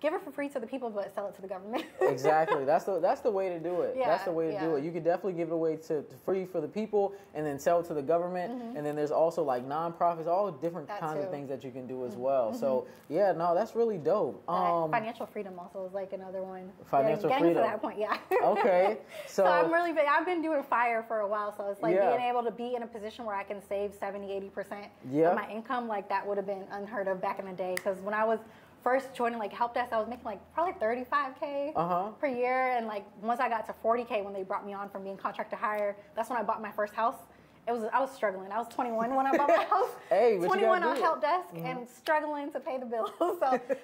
Give it for free to the people, but sell it to the government. Exactly. That's the that's the way to do it. Yeah, that's the way to yeah. do it. You could definitely give it away to, to free for the people, and then sell it to the government. Mm-hmm. And then there's also like nonprofits, all different that kinds too. Of things that you can do as mm-hmm. well. Mm-hmm. So. Yeah, no, that's really dope. Um, financial freedom also is like another one. Financial yeah, getting freedom. Getting to that point, yeah. Okay. So, so I'm really big. I've been doing FIRE for a while, so it's like yeah. being able to be in a position where I can save seventy, eighty percent yeah. of my income. Like that would have been unheard of back in the day. Because when I was first joining like help desk, I was making like probably thirty-five K uh-huh. per year. And like once I got to forty K when they brought me on from being contract to hire, that's when I bought my first house. It was I was struggling. I was twenty-one when I bought my house. Hey, twenty-one on help desk mm-hmm. and struggling to pay the bills. So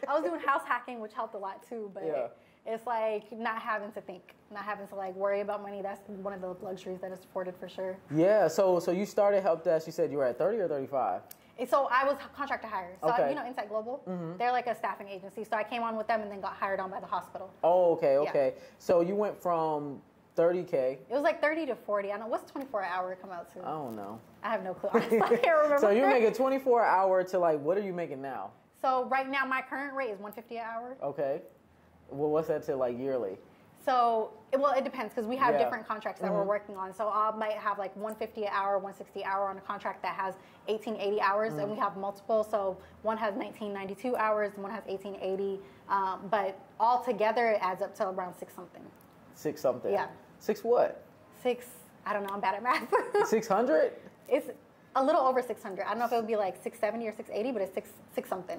I was doing house hacking, which helped a lot too. But yeah. it's like not having to think, not having to like worry about money. That's one of the luxuries that is afforded for sure. Yeah. So so you started help desk. You said you were at thirty or thirty-five. So I was contract to hire. So, okay. I, you know, Insight Global, mm-hmm. they're like a staffing agency. So I came on with them and then got hired on by the hospital. Oh, okay. Okay. Yeah. So you went from thirty K. It was like thirty to forty. I don't know. What's twenty-four hour come out to? I don't know. I have no clue. Honestly, I can't remember. So you're making twenty-four hour to like, what are you making now? So right now my current rate is one fifty an hour. Okay. Well, what's that to like yearly? So, it, well, it depends because we have yeah. different contracts that mm-hmm. we're working on. So I might have like one fifty an hour, one sixty an hour on a contract that has eighteen eighty hours, mm-hmm. and we have multiple. So one has nineteen ninety-two hours, and one has eighteen eighty, um, but all together it adds up to around six something. Six something. Yeah. Six what? Six, I don't know, I'm bad at math. six hundred? It's a little over six hundred. I don't know if it would be like six seventy or six eighty, but it's six, six something.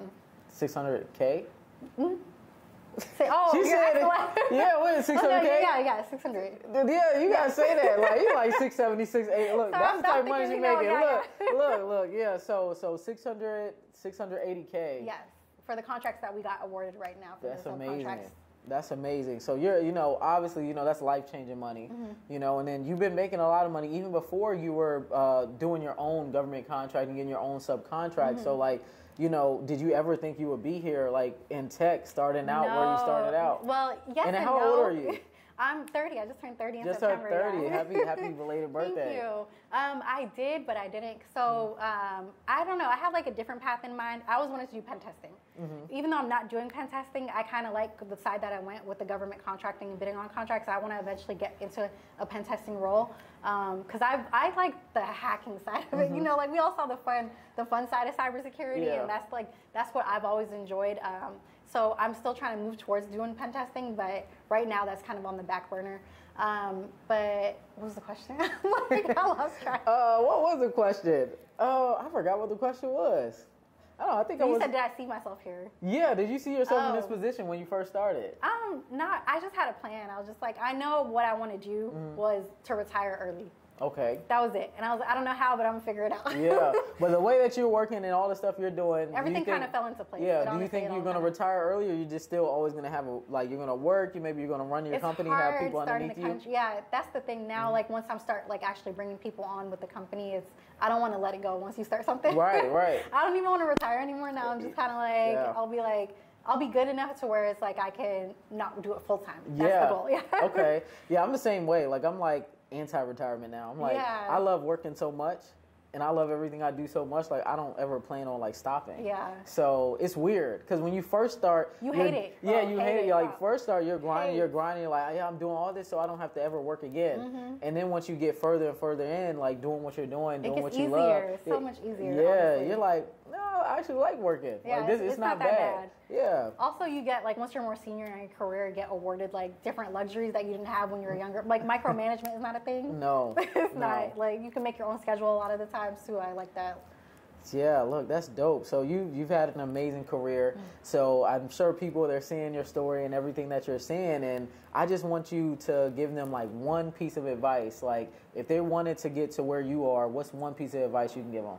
six hundred K? Mm-hmm. Say, oh, she you're said, yeah, what is six hundred K? Oh, no, yeah, yeah, six hundred. Yeah, you gotta say that. Like, you like six seventy, six eighty. Look, so that's the type of money you're making. Yeah, look, yeah. look, look, yeah. So, so six hundred, six eighty K. Yes, for the contracts that we got awarded right now. For that's amazing. Contracts. That's amazing. So you're, you know, obviously, you know, that's life-changing money, mm-hmm. you know, and then you've been making a lot of money even before you were uh, doing your own government contract and getting your own subcontract. Mm-hmm. So like, you know, did you ever think you would be here, like in tech, starting out no. where you started out? Well, yes and, and how no. old are you? I'm thirty. I just turned thirty in just September. Just turned thirty. Yeah. Happy, happy belated birthday. Thank you. Um, I did, but I didn't. So um, I don't know. I had like a different path in mind. I always wanted to do pen testing. Mm-hmm. Even though I'm not doing pen testing, I kind of like the side that I went with the government contracting and bidding on contracts. I want to eventually get into a pen testing role because um, I I like the hacking side of it. Mm-hmm. You know, like we all saw the fun the fun side of cybersecurity, yeah. and that's like that's what I've always enjoyed. Um, So I'm still trying to move towards doing pen testing, but right now that's kind of on the back burner. Um, but what was the question? Like, I lost track. Uh, what was the question? Oh, uh, I forgot what the question was. Oh, I think you I was, said, did I see myself here? Yeah, did you see yourself oh. in this position when you first started? Um, not. I just had a plan. I was just like, I know what I want to do mm. was to retire early. Okay. That was it. And I was like, I don't know how, but I'm going to figure it out. Yeah. But the way that you're working and all the stuff you're doing. Everything do you kind think, of fell into place. Yeah. Do you think you're going to retire early or you're just still always going to have, a, like, you're going to work, you maybe you're going to run your it's company, have people underneath you? Yeah. That's the thing now. Mm-hmm. Like, once I start, like, actually bringing people on with the company, it's, I don't want to let it go once you start something. Right, right. I don't even want to retire anymore now. I'm just kind of like, yeah. I'll be like, I'll be good enough to where it's like I can not do it full time. That's yeah. the goal. Yeah. Okay. Yeah. I'm the same way. Like, I'm like, anti-retirement now. I'm like, yeah. I love working so much and I love everything I do so much. Like, I don't ever plan on like stopping. Yeah. So it's weird because when you first start, you hate it. Yeah, oh, you hate it. it. You're like, first start, you're grinding, hate. you're grinding. You're like, yeah, I'm doing all this so I don't have to ever work again. Mm-hmm. And then once you get further and further in, like doing what you're doing, doing what you love, it's so much easier. Yeah, obviously. You're like, no, I actually like working. Yeah, like, this, it's, it's, it's not, not that bad. bad. Yeah. Also, you get, like, once you're more senior in your career, you get awarded, like, different luxuries that you didn't have when you were younger. Like, micromanagement is not a thing. No. It's no. not. Like, you can make your own schedule a lot of the times, too. I like that. Yeah, look, that's dope. So you, you've had an amazing career. So I'm sure people, they're seeing your story and everything that you're seeing. And I just want you to give them, like, one piece of advice. Like, if they wanted to get to where you are, what's one piece of advice you can give them?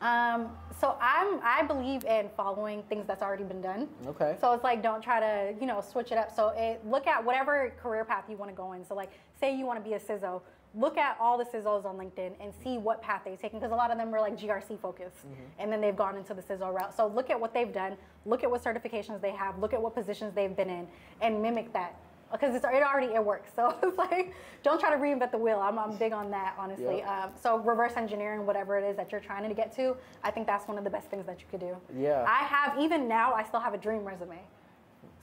Um, so I'm, I believe in following things that's already been done. Okay. So it's like, don't try to, you know, switch it up. So it, look at whatever career path you want to go in. So like, say you want to be a C I S O, look at all the C I S Os on LinkedIn and see what path they've taken. Cause a lot of them were like G R C focused mm-hmm. and then they've gone into the C I S O route. So look at what they've done, look at what certifications they have, look at what positions they've been in and mimic that. Because it's, it already, it works. So it's like, don't try to reinvent the wheel. I'm, I'm big on that, honestly. Yeah. Um, so reverse engineering, whatever it is that you're trying to get to, I think that's one of the best things that you could do. Yeah. I have, even now, I still have a dream resume.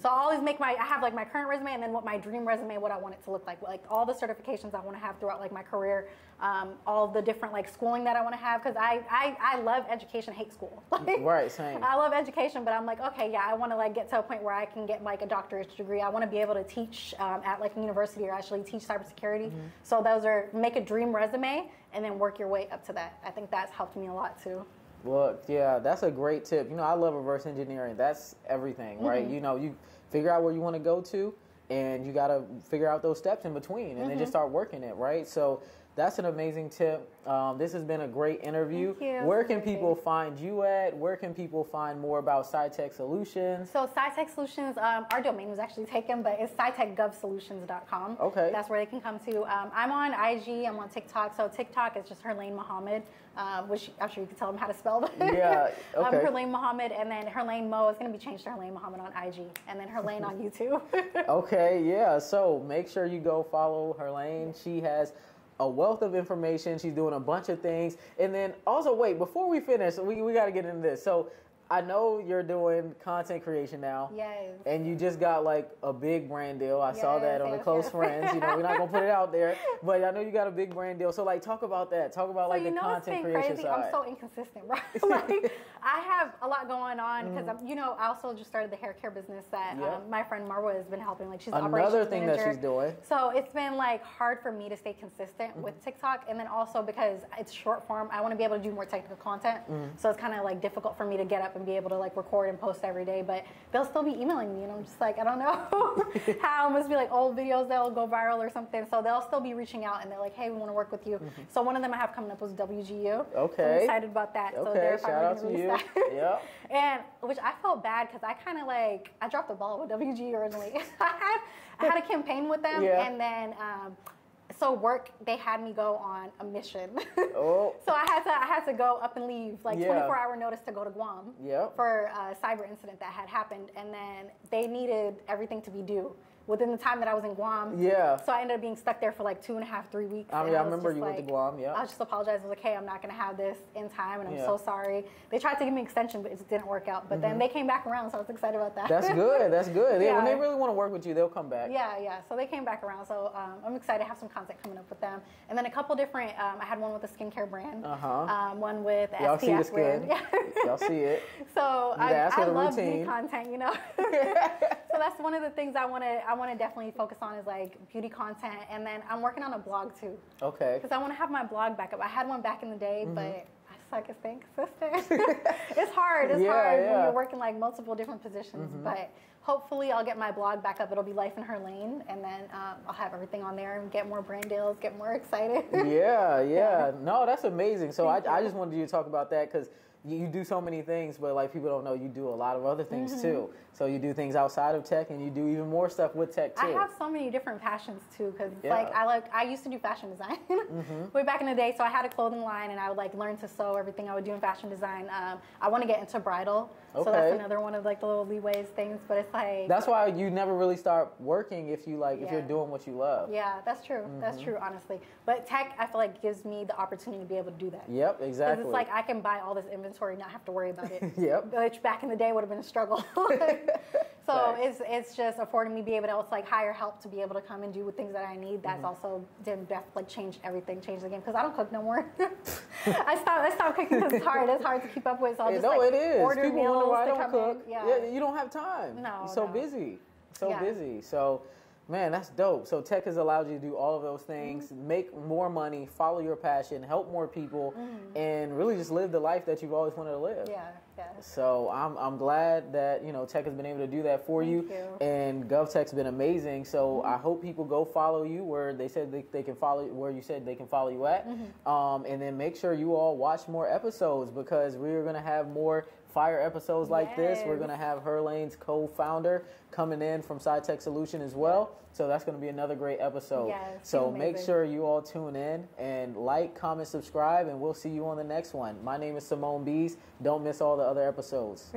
So I always make my, I have like my current resume and then what my dream resume, what I want it to look like. Like all the certifications I want to have throughout like my career, um, all the different like schooling that I want to have. Cause I, I, I love education, hate school. Like, right, same. I love education, but I'm like, okay, yeah, I want to like get to a point where I can get like a doctorate degree. I want to be able to teach um, at like a university or actually teach cybersecurity. Mm-hmm. So those are, make a dream resume and then work your way up to that. I think that's helped me a lot too. Look, yeah, that's a great tip. You know, I love reverse engineering. That's everything, right? Mm-hmm. You know, you figure out where you want to go to, and you got to figure out those steps in between, and mm-hmm. then just start working it, right? So that's an amazing tip. Um, this has been a great interview. Thank you. Where can people find you at? Where can people find more about SciTech Solutions? So SciTech Solutions, um, our domain was actually taken, but it's sci tech gov solutions dot com. Okay. That's where they can come to. Um, I'm on I G. I'm on TikTok. So TikTok is just Huralain Mohamed, uh, which I'm sure you can tell them how to spell that. Yeah, okay. Um, Huralain Mohamed, and then Huralain Mo is going to be changed to Huralain Mohamed on I G, and then Huralain on YouTube. Okay, yeah. So make sure you go follow Huralain. She has a wealth of information. She's doing a bunch of things. And then also, wait, before we finish, we, we got to get into this. So I know you're doing content creation now. Yes. And you just got like a big brand deal. I yes, saw that on the Close Friends. You know, we're not gonna put it out there, but I know you got a big brand deal. So like, talk about that. Talk about so like you the know content it's been creation crazy. Side. I'm so inconsistent, right? Like, I have a lot going on because mm-hmm. you know I also just started the hair care business that yep. um, my friend Marwa has been helping. Like, she's another thing manager. That she's doing. So it's been like hard for me to stay consistent mm-hmm. with TikTok, and then also because it's short form, I want to be able to do more technical content. Mm-hmm. So it's kind of like difficult for me to get up and be able to like record and post every day, but they'll still be emailing me and I'm just like, I don't know how. It must be like old videos that'll go viral or something, so they'll still be reaching out and they're like, hey, we want to work with you. Mm-hmm. So one of them I have coming up was W G U. Okay. So I'm excited about that. Okay. So they're finally shout out to you. Yep. And which I felt bad because I kind of like I dropped the ball with W G U originally. I had I had a campaign with them yeah. and then. Um, So work, they had me go on a mission. Oh. So I had to, I had to go up and leave, like yeah. twenty-four hour notice to go to Guam yep. for a cyber incident that had happened, and then they needed everything to be due within the time that I was in Guam. Yeah. So I ended up being stuck there for like two and a half, three weeks. Um, yeah, I, I remember you like, went to Guam, yeah. I just apologized. I was like, hey, I'm not going to have this in time, and I'm yeah. so sorry. They tried to give me an extension, but it just didn't work out. But mm-hmm. then they came back around, so I was excited about that. That's good. That's good. Yeah. When they really want to work with you, they'll come back. Yeah, yeah. So they came back around, so um, I'm excited to have some content coming up with them. And then a couple different, um, I had one with a skincare brand, uh-huh. um, one with Y'all see the skin. Y'all see it. So I, I love beauty content, you know. So that's one of the things I want to I want to definitely focus on is like beauty content, and then I'm working on a blog too. Okay. Because I want to have my blog back up. I had one back in the day, mm-hmm. but I suck at staying consistent. It's hard. It's yeah, hard yeah. when you're working like multiple different positions. Mm-hmm. But hopefully, I'll get my blog back up. It'll be Life in Huralain, and then um, I'll have everything on there and get more brand deals, get more excited. Yeah, yeah. No, that's amazing. So I, I just wanted you to talk about that because. You do so many things, but like people don't know you do a lot of other things mm-hmm. too. So you do things outside of tech, and you do even more stuff with tech too. I have so many different passions too, because yeah. like I like I used to do fashion design mm-hmm. way back in the day. So I had a clothing line, and I would like learn to sew everything I would do in fashion design. Um, I want to get into bridal, okay. so that's another one of like the little leeways things. But it's like that's why you never really start working if you like yeah. if you're doing what you love. Yeah, that's true. Mm-hmm. That's true, honestly. But tech, I feel like gives me the opportunity to be able to do that. Yep, exactly. Because it's like I can buy all this inventory. Inventory, not have to worry about it. Yep. Which back in the day would have been a struggle. So nice. it's it's just affording me to be able to also like hire help to be able to come and do with things that I need. That's mm-hmm. also didn't def, like change everything, change the game because I don't cook no more. I stopped I stopped cooking because it's hard. It's hard to keep up with. So I'll just no, like, it is. Order People meals. Wonder why I don't cook. Yeah. yeah, you don't have time. No, you're so no. busy, so yeah. busy. So. Man, that's dope. So tech has allowed you to do all of those things, mm-hmm. make more money, follow your passion, help more people, mm-hmm. and really just live the life that you've always wanted to live. Yeah, yeah. So I'm I'm glad that you know tech has been able to do that for you, you, and GovTech's been amazing. So mm-hmm. I hope people go follow you where they said they, they can follow where you said they can follow you at, mm-hmm. um, and then make sure you all watch more episodes because we're gonna have more. Fire episodes like yes. this. We're going to have Huralain's co-founder coming in from SciTech Solutions as well. Yes. So that's going to be another great episode. Yes, so make sure you all tune in and like, comment, subscribe, and we'll see you on the next one. My name is Simone Bees. Don't miss all the other episodes.